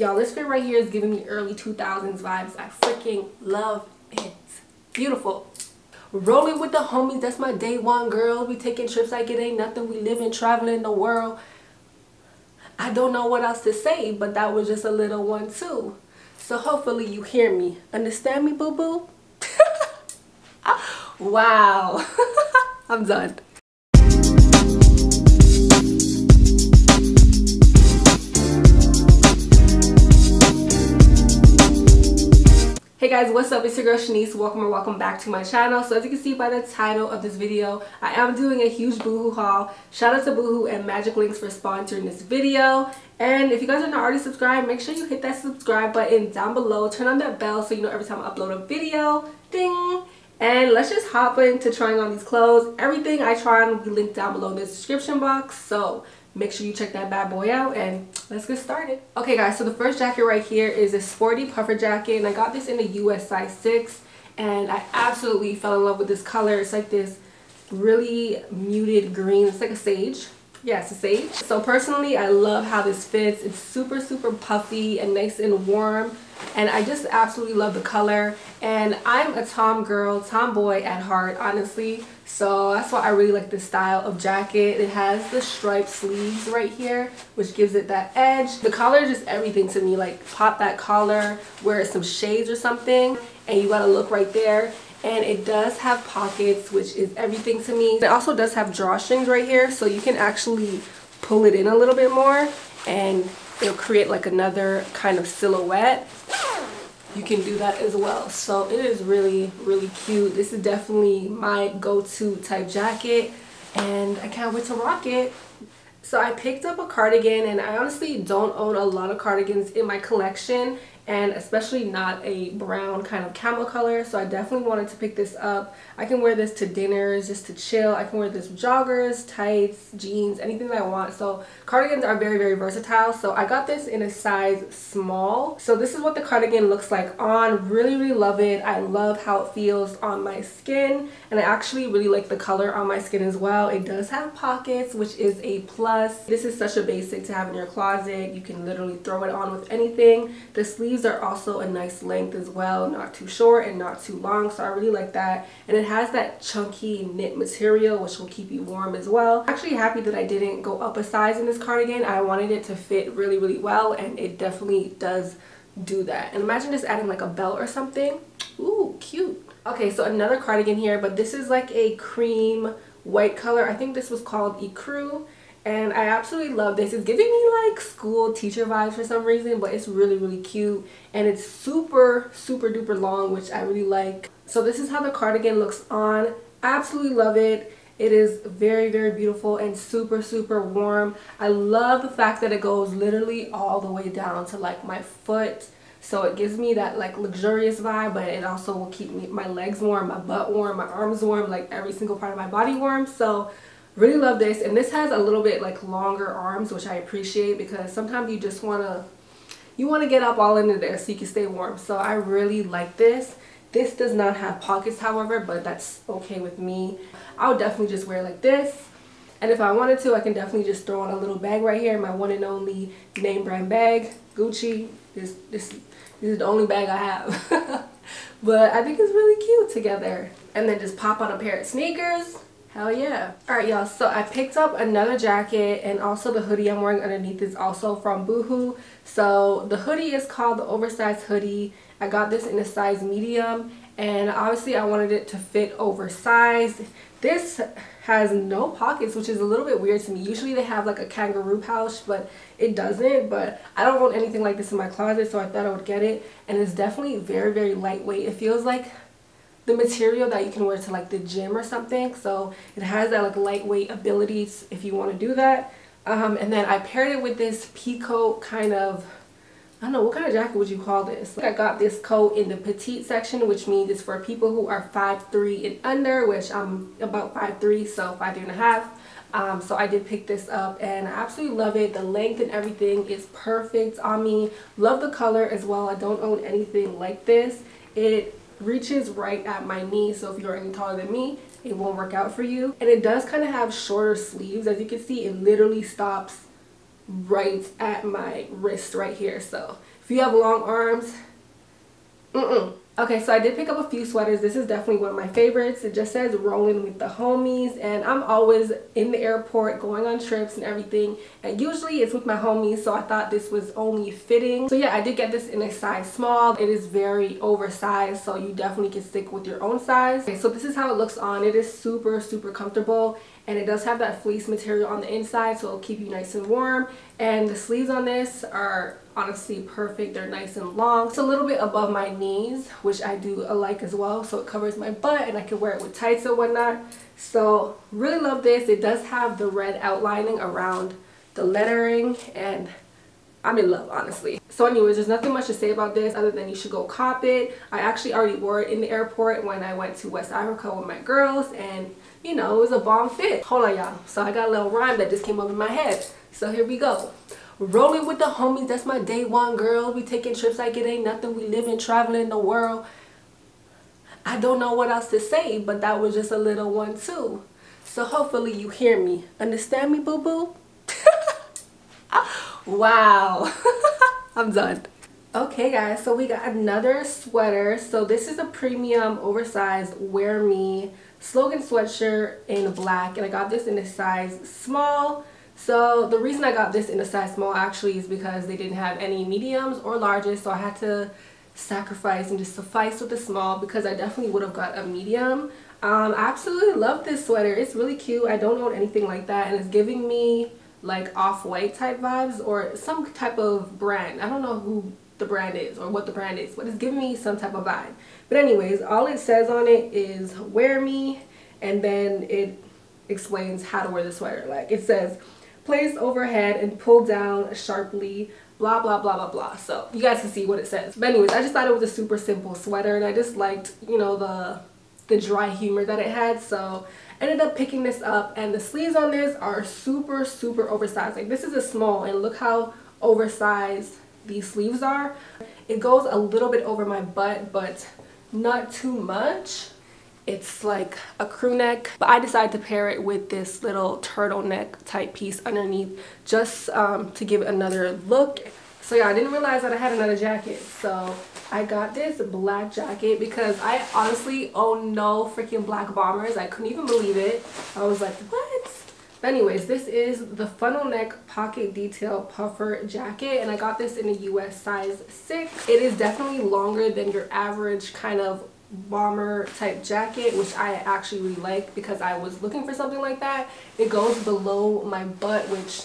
Y'all, this fit right here is giving me early 2000s vibes. I freaking love it. Beautiful. Rolling with the homies. That's my day one, girl. We taking trips like it ain't nothing. We living, traveling the world. I don't know what else to say, but that was just a little one too. So hopefully you hear me. Understand me, boo-boo? Wow. I'm done. Hey guys, what's up? It's your girl Shanice. Welcome or welcome back to my channel. So as you can see by the title of this video, I am doing a huge Boohoo haul. Shout out to Boohoo and MagicLinks for sponsoring this video. And if you guys are not already subscribed, make sure you hit that subscribe button down below. Turn on that bell so you know every time I upload a video. Ding! And let's just hop into trying on these clothes. Everything I try on will be linked down below in the description box. So make sure you check that bad boy out and let's get started. Okay guys, so the first jacket right here is a sporty puffer jacket, and I got this in a US size 6, and I absolutely fell in love with this color. It's like this really muted green. It's like a sage. Yeah, it's a sage. So personally, I love how this fits. It's super, super puffy and nice and warm, and I just absolutely love the color. And I'm a tomboy at heart, honestly. So that's why I really like this style of jacket. It has the striped sleeves right here, which gives it that edge. The collar is just everything to me. Like, pop that collar, wear some shades or something, and you got a look right there. And it does have pockets, which is everything to me. It also does have drawstrings right here, so you can actually pull it in a little bit more, and it'll create like another kind of silhouette. You can do that as well. So it is really, really cute. This is definitely my go-to type jacket, and I can't wait to rock it. So I picked up a cardigan, and I honestly don't own a lot of cardigans in my collection, and especially not a brown kind of camel color. So I definitely wanted to pick this up. I can wear this to dinners, just to chill. I can wear this with joggers, tights, jeans, anything that I want. So cardigans are very, very versatile. So I got this in a size small. So this is what the cardigan looks like on. Really, really love it. I love how it feels on my skin, and I actually really like the color on my skin as well. It does have pockets, which is a plus. This is such a basic to have in your closet. You can literally throw it on with anything. The sleeves are also a nice length as well, not too short and not too long, so I really like that. And it has that chunky knit material, which will keep you warm as well. I'm actually happy that I didn't go up a size in this cardigan. I wanted it to fit really, really well, and it definitely does do that. And imagine just adding like a belt or something. Ooh, cute. Okay, so another cardigan here, but this is like a cream white color. I think this was called Ecru. And I absolutely love this. It's giving me like school teacher vibes for some reason, but it's really, really cute. And it's super, super duper long, which I really like. So this is how the cardigan looks on. Absolutely love it. It is very, very beautiful and super, super warm. I love the fact that it goes literally all the way down to like my foot. So it gives me that like luxurious vibe, but it also will keep me, my legs warm, my butt warm, my arms warm, like every single part of my body warm. So really love this. And this has a little bit like longer arms, which I appreciate, because sometimes you just want to get up all into there so you can stay warm. So I really like this. This does not have pockets, however, but that's okay with me. I would definitely just wear like this, and if I wanted to, I can definitely just throw on a little bag right here, my one and only name brand bag, Gucci. This is the only bag I have. But I think it's really cute together. And then just pop on a pair of sneakers. Hell yeah. Alright y'all, so I picked up another jacket, and also the hoodie I'm wearing underneath is also from Boohoo. So the hoodie is called the oversized hoodie. I got this in a size medium, and obviously I wanted it to fit oversized. This has no pockets, which is a little bit weird to me. Usually they have like a kangaroo pouch, but it doesn't. But I don't want anything like this in my closet, so I thought I would get it. And it's definitely very, very lightweight. It feels like the material that you can wear to like the gym or something. So it has that like lightweight abilities if you want to do that. And then I paired it with this peacoat kind of, I don't know, what kind of jacket would you call this? Like, I got this coat in the petite section, which means it's for people who are 5'3" and under, which I'm about 5'3", so 5'3½". So I did pick this up, and I absolutely love it. The length and everything is perfect on me. Love the color as well. I don't own anything like this. It reaches right at my knee, so if you're any taller than me, it won't work out for you. And it does kind of have shorter sleeves. As you can see, it literally stops right at my wrist right here. So if you have long arms, Okay, so I did pick up a few sweaters. This is definitely one of my favorites. It just says rolling with the homies, and I'm always in the airport going on trips and everything, and usually it's with my homies, so I thought this was only fitting. So yeah, I did get this in a size small. It is very oversized, so you definitely can stick with your own size. Okay, so this is how it looks on. It is super comfortable, and it does have that fleece material on the inside, so it'll keep you nice and warm. And the sleeves on this are honestly perfect. They're nice and long. It's a little bit above my knees, which I do like as well, so it covers my butt and I can wear it with tights and whatnot. So really love this. It does have the red outlining around the lettering, and I'm in love, honestly. So anyways, there's nothing much to say about this other than you should go cop it. I actually already wore it in the airport when I went to West Africa with my girls, and you know, it was a bomb fit. Hold on, y'all. So I got a little rhyme that just came up in my head, so here we go. Rolling with the homies, that's my day one, girl. We taking trips like it ain't nothing. We living, traveling the world. I don't know what else to say, but that was just a little one too. So hopefully you hear me. Understand me, boo-boo? Wow. I'm done. Okay, guys, so we got another sweater. So this is a premium, oversized, wear me slogan sweatshirt in black. And I got this in a size small. So the reason I got this in a size small actually is because they didn't have any mediums or larges, so I had to sacrifice and just suffice with the small, because I definitely would have got a medium. I absolutely love this sweater. It's really cute. I don't own anything like that, and it's giving me like Off-White type vibes or some type of brand. I don't know who the brand is or what the brand is, but it's giving me some type of vibe. But anyways, all it says on it is wear me, and then it explains how to wear the sweater. Like it says, place overhead and pull down sharply, blah blah blah blah blah. So you guys can see what it says. But anyways, I just thought it was a super simple sweater, and I just liked, you know, the dry humor that it had, so ended up picking this up. And the sleeves on this are super oversized. Like this is a small, and look how oversized these sleeves are. It goes a little bit over my butt, but not too much. It's like a crew neck, but I decided to pair it with this little turtleneck type piece underneath, just to give it another look. So yeah, I didn't realize that I had another jacket, so I got this black jacket because I honestly own no freaking black bombers. I couldn't even believe it. I was like, what? But anyways, this is the funnel neck pocket detail puffer jacket, and I got this in a US size 6. It is definitely longer than your average kind of bomber type jacket, which I actually really like because I was looking for something like that. It goes below my butt, which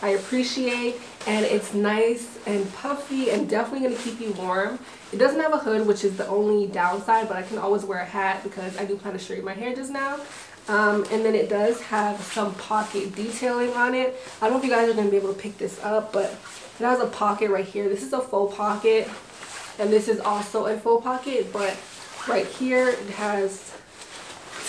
I appreciate, and it's nice and puffy and definitely going to keep you warm. It doesn't have a hood, which is the only downside, but I can always wear a hat because I do plan to straighten my hair just now. And then it does have some pocket detailing on it. I don't know if you guys are going to be able to pick this up, but it has a pocket right here. This is a faux pocket, and this is also a faux pocket, but right here it has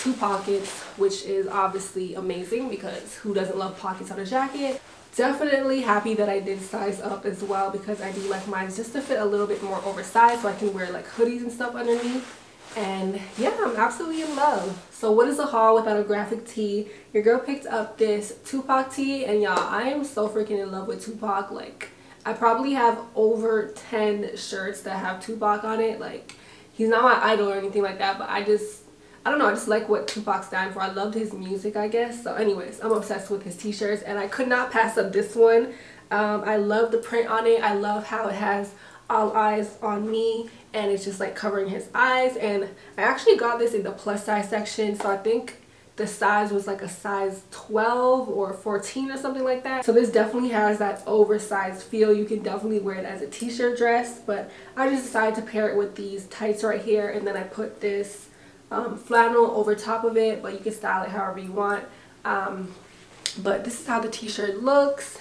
two pockets, which is obviously amazing because who doesn't love pockets on a jacket? Definitely happy that I did size up as well, because I do like mine just to fit a little bit more oversized, so I can wear like hoodies and stuff underneath. And yeah, I'm absolutely in love. So what is a haul without a graphic tee? Your girl picked up this Tupac tee, and y'all, I am so freaking in love with Tupac. Like I probably have over 10 shirts that have Tupac on it. Like he's not my idol or anything like that, but I don't know, I just like what Tupac stands for. I loved his music, I guess. So anyways, I'm obsessed with his t-shirts, and I could not pass up this one. I love the print on it. I love how it has all eyes on me, and it's just like covering his eyes. And I actually got this in the plus size section, so I think the size was like a size 12 or 14 or something like that. So this definitely has that oversized feel. You can definitely wear it as a t-shirt dress, but I just decided to pair it with these tights right here, and then I put this flannel over top of it, but you can style it however you want. But this is how the t-shirt looks.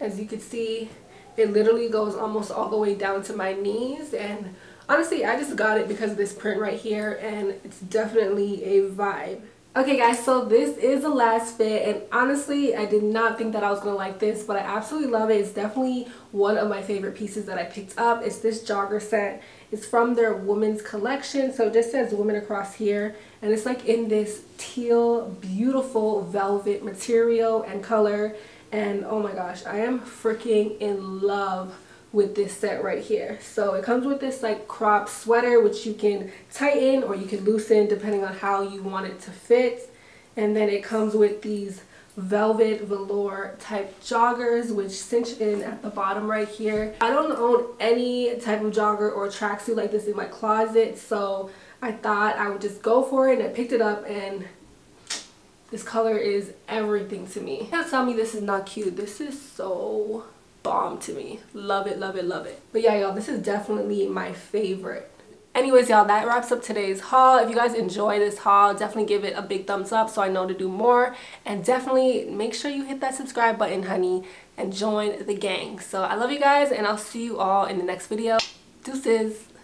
As you can see, it literally goes almost all the way down to my knees, and honestly, I just got it because of this print right here, and it's definitely a vibe. Okay guys, so this is the last fit, and honestly, I did not think that I was going to like this, but I absolutely love it. It's definitely one of my favorite pieces that I picked up. It's this jogger set. It's from their women's collection, so it just says women across here, and it's like in this teal, beautiful velvet material and color. and oh my gosh, I am freaking in love with this set right here. So it comes with this like crop sweater, which you can tighten or you can loosen depending on how you want it to fit. And then it comes with these velvet velour type joggers, which cinch in at the bottom right here. I don't own any type of jogger or tracksuit like this in my closet, so I thought I would just go for it, and I picked it up, and this color is everything to me. You can't tell me this is not cute. This is so bomb to me. Love it, love it, love it. But yeah, y'all, this is definitely my favorite. Anyways, y'all, that wraps up today's haul. If you guys enjoy this haul, definitely give it a big thumbs up so I know to do more. And definitely make sure you hit that subscribe button, honey, and join the gang. So I love you guys, and I'll see you all in the next video. Deuces.